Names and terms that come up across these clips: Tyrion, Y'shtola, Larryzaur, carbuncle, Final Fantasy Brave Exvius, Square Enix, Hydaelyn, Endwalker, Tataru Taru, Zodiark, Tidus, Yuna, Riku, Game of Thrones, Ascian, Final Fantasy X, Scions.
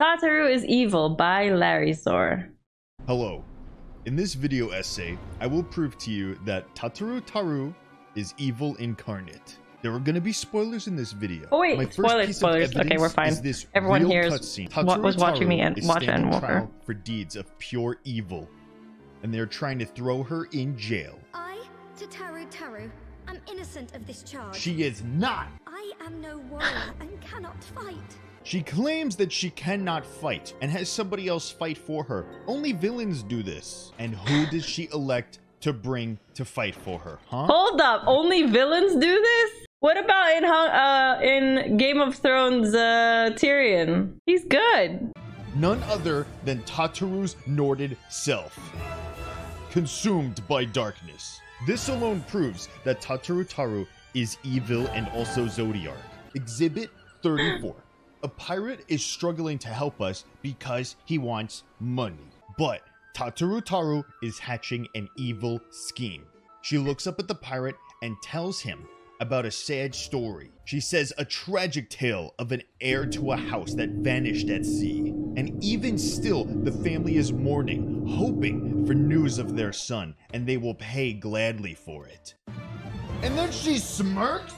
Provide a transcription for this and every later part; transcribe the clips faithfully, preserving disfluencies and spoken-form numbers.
Tataru is Evil by Larryzaur. Hello. In this video essay, I will prove to you that Tataru Taru is evil incarnate. There are going to be spoilers in this video. Oh wait, My spoilers, first spoilers. Okay, we're fine. This Everyone here was watching me and watch Endwalker for deeds of pure evil, and they're trying to throw her in jail. I, Tataru Taru, am innocent of this charge. She is not. I am no warrior and cannot fight. She claims that she cannot fight and has somebody else fight for her. Only villains do this. And who does she elect to bring to fight for her? Huh? Hold up, only villains do this? What about in uh, in Game of Thrones uh, Tyrion? He's good. None other than Tataru's Norded self, consumed by darkness. This alone proves that Tataru Taru is evil and also Zodiark. Exhibit thirty-four. A pirate is struggling to help us because he wants money. But Tataru Taru is hatching an evil scheme. She looks up at the pirate and tells him about a sad story. She says a tragic tale of an heir to a house that vanished at sea. And even still, the family is mourning, hoping for news of their son, and they will pay gladly for it. And then she smirks?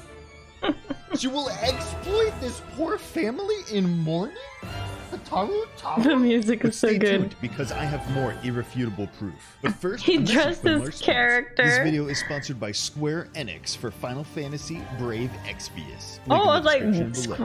She will exploit this poor family in mourning? Tataru Taru? The music is so good. Because I have more irrefutable proof. But first, he dressed his character. This video is sponsored by Square Enix for Final Fantasy Brave Exvius. Oh, I was like,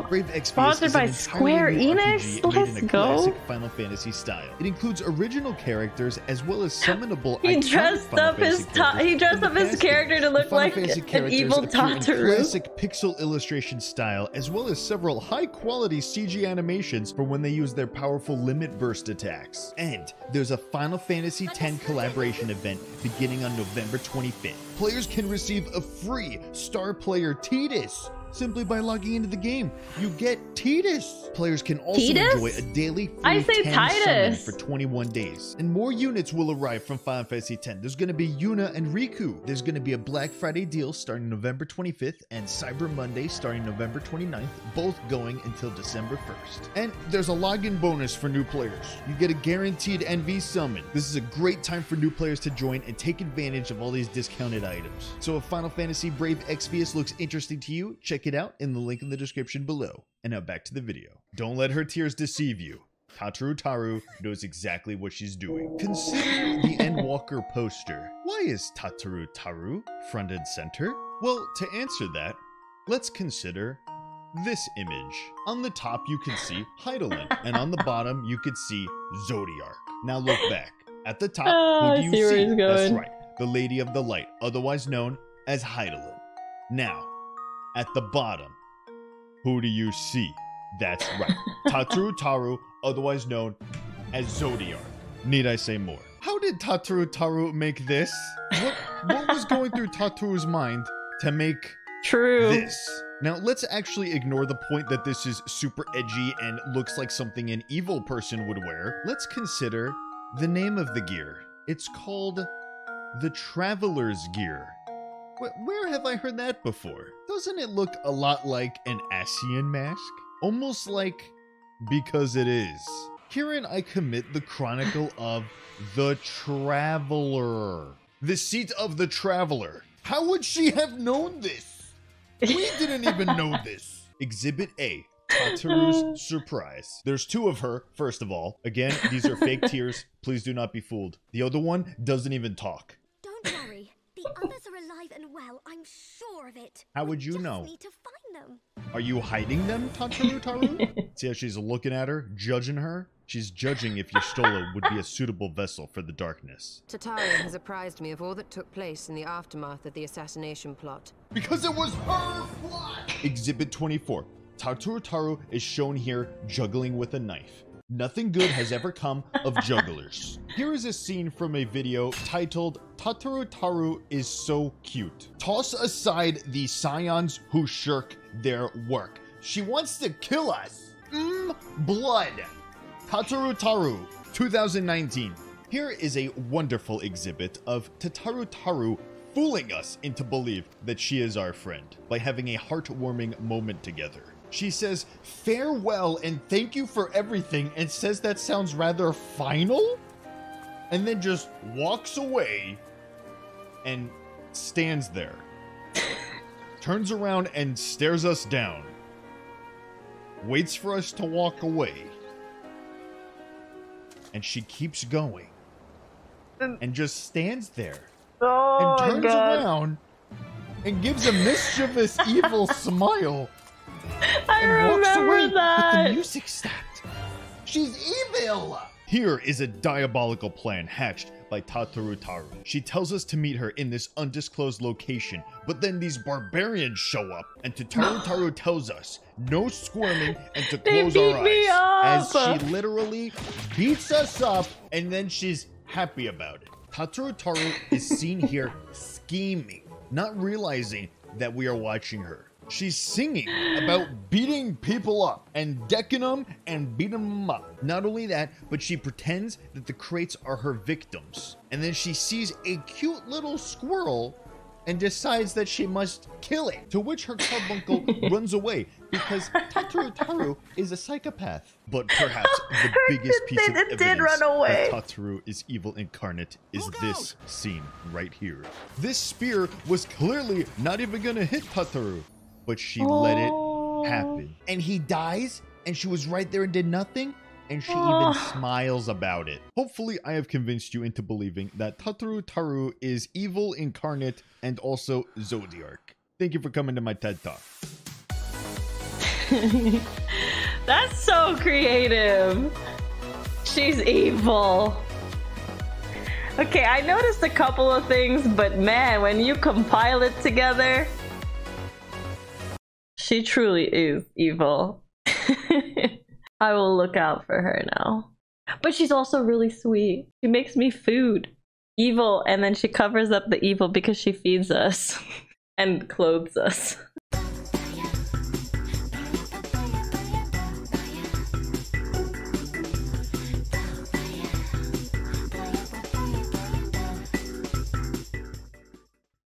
Brave Exvius sponsored by Square Enix? Let's go. Final Fantasy style. It includes original characters as well as summonable. He dressed up his he dressed up his character to look like an evil Tataru. Classic pixel illustration style, as well as several high-quality C G animations for when they use their powerful limit burst attacks. And there's a Final Fantasy X collaboration event beginning on November twenty-fifth. Players can receive a free star player Tidus simply by logging into the game. You get Tidus. Players can also Tidus? enjoy a daily free I say Tidus. for twenty-one days. And more units will arrive from Final Fantasy X. There's going to be Yuna and Riku. There's going to be a Black Friday deal starting November twenty-fifth and Cyber Monday starting November twenty-ninth, both going until December first. And there's a login bonus for new players. You get a guaranteed N V summon. This is a great time for new players to join and take advantage of all these discounted items. So if Final Fantasy Brave Exvius looks interesting to you, check it out in the link in the description below. And now back to the video. Don't let her tears deceive you. Tataru Taru knows exactly what she's doing. Consider the Endwalker poster. Why is Tataru Taru front and center? Well, to answer that, let's consider this image. On the top, you can see Hydaelyn, and on the bottom, you could see Zodiark. Now look back. At the top, oh, who do you see? see? That's right, the Lady of the Light, otherwise known as Hydaelyn. Now, at the bottom, who do you see? That's right, Tataru Taru, otherwise known as Zodiark. Need I say more? How did Tataru Taru make this? What, what was going through Tataru's mind to make True. this? Now, let's actually ignore the point that this is super edgy and looks like something an evil person would wear. Let's consider the name of the gear. It's called the Traveler's Gear. Where have I heard that before? Doesn't it look a lot like an Ascian mask? Almost like because it is. Herein I commit the chronicle of the Traveler. The seat of the Traveler. How would she have known this? We didn't even know this. Exhibit A. Tataru's surprise. There's two of her, first of all. Again, these are fake tears. Please do not be fooled. The other one doesn't even talk. Don't worry. The others are alive and well, I'm sure of it. How would you just know? Need to find them. Are you hiding them, Tataru Taru? See how she's looking at her, judging her? She's judging if Y'shtola would be a suitable vessel for the darkness. Tataru has apprised me of all that took place in the aftermath of the assassination plot. Because it was her plot! Exhibit twenty-four. Tataru Taru is shown here juggling with a knife. Nothing good has ever come of jugglers. Here is a scene from a video titled Tataru Taru is so cute. Toss aside the scions who shirk their work. She wants to kill us. Mmm, blood. Tataru Taru, two thousand nineteen. Here is a wonderful exhibit of Tataru Taru fooling us into belief that she is our friend by having a heartwarming moment together. She says, farewell and thank you for everything, and says that sounds rather final, and then just walks away and stands there. Turns around and stares us down. Waits for us to walk away. And she keeps going. And just stands there. Oh, and turns God. around and gives a mischievous, evil smile. I and remember walks away, that. But the music stopped. She's evil. Here is a diabolical plan hatched by Tataru Taru. She tells us to meet her in this undisclosed location, but then these barbarians show up, and Tataru Taru tells us no squirming and to close our eyes. As she literally beats us up, and then she's happy about it. Tataru Taru is seen here scheming, not realizing that we are watching her. She's singing about beating people up and decking them and beating them up. Not only that, but she pretends that the crates are her victims. And then she sees a cute little squirrel and decides that she must kill it. To which her carbuncle runs away because Tataru Taru is a psychopath. But perhaps the biggest piece of evidence that Tataru is evil incarnate is Look this out. scene right here. This spear was clearly not even gonna hit Tataru, but she oh. let it happen. And he dies, and she was right there and did nothing, and she oh. even smiles about it. Hopefully, I have convinced you into believing that Tataru Taru is evil incarnate and also Zodiark. Thank you for coming to my TED Talk. That's so creative. She's evil. Okay, I noticed a couple of things, but man, when you compile it together, she truly is evil. I will look out for her now. But she's also really sweet. She makes me food. Evil, and then she covers up the evil because she feeds us and clothes us.